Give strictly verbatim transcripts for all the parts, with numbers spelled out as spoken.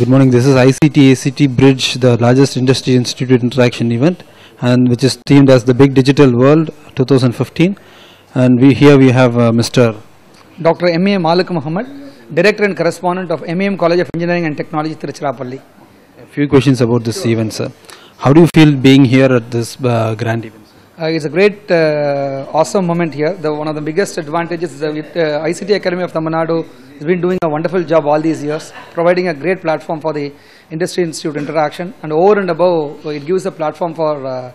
Good morning. This is I C T A C T Bridge, the largest industry institute interaction event, and which is themed as the Big Digital World twenty fifteen. And we here we have uh, Mister Doctor M A Maluk Mohammed, Director and Correspondent of M A M College of Engineering and Technology, Tiruchirappalli. A few questions about this event, sir. How do you feel being here at this uh, grand event? Uh, it's a great, uh, awesome moment here. The, one of the biggest advantages is that it, uh, I C T Academy of Tamil Nadu has been doing a wonderful job all these years, providing a great platform for the industry institute interaction, and over and above, it gives a platform for uh,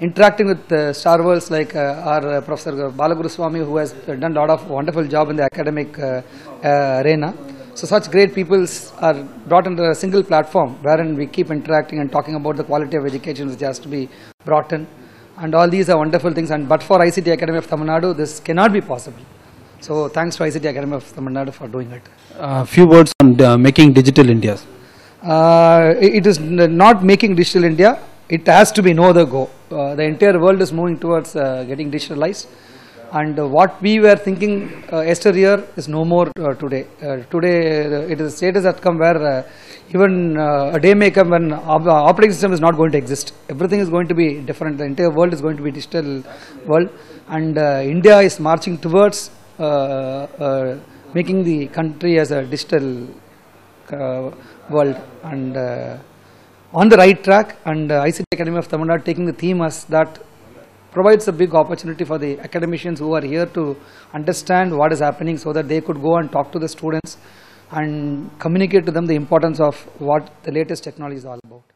interacting with uh, star worlds like uh, our uh, Professor Balaguru Swami, who has done a lot of wonderful job in the academic uh, uh, arena. So such great people are brought under a single platform, wherein we keep interacting and talking about the quality of education which has to be brought in. And all these are wonderful things, and but for I C T Academy of Tamil Nadu, this cannot be possible. So thanks to I C T Academy of Tamil Nadu for doing it. A uh, few words on uh, making digital India. Uh, it is not making digital India, it has to be no other go. Uh, the entire world is moving towards uh, getting digitalized, and uh, what we were thinking uh, yesteryear is no more uh, today. Uh, today uh, it is a status that come where uh, even uh, a day may come when op operating system is not going to exist. Everything is going to be different. The entire world is going to be digital world, and uh, India is marching towards uh, uh, making the country as a digital uh, world, and uh, on the right track. And uh, I C T Academy of Tamil Nadu taking the theme as that provides a big opportunity for the academicians who are here to understand what is happening, so that they could go and talk to the students and communicate to them the importance of what the latest technology is all about.